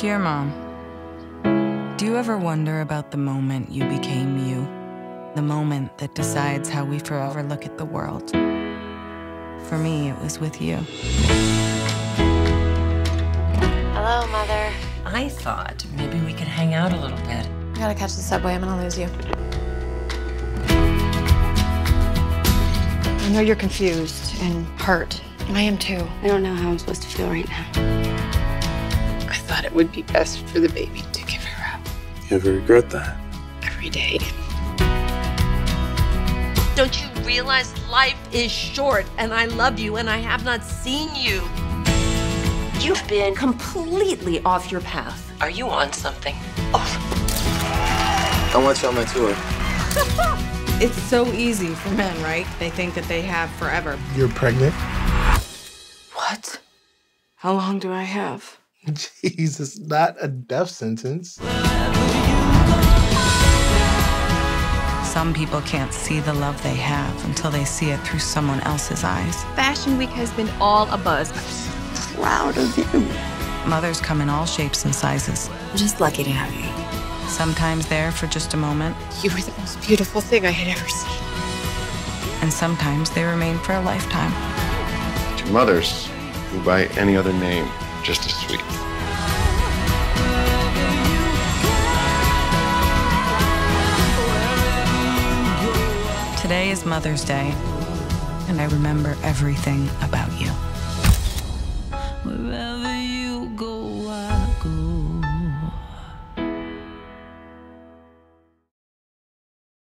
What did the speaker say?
Dear Mom, do you ever wonder about the moment you became you? The moment that decides how we forever look at the world? For me, it was with you. Hello, Mother. I thought maybe we could hang out a little bit. I gotta catch the subway, I'm gonna lose you. I know you're confused and hurt. I am too. I don't know how I'm supposed to feel right now. I thought it would be best for the baby to give her up. You ever regret that? Every day. Don't you realize life is short and I love you and I have not seen you? You've been completely off your path. Are you on something? Oh. I want you on my tour. It's so easy for men, right? They think that they have forever. You're pregnant? What? How long do I have? Jesus, not a death sentence. Some people can't see the love they have until they see it through someone else's eyes. Fashion Week has been all abuzz. I'm so proud of you. Mothers come in all shapes and sizes. I'm just lucky to have you. Sometimes there for just a moment. You were the most beautiful thing I had ever seen. And sometimes they remain for a lifetime. To mothers who by any other name, just as sweet. Today is Mother's Day, and I remember everything about you.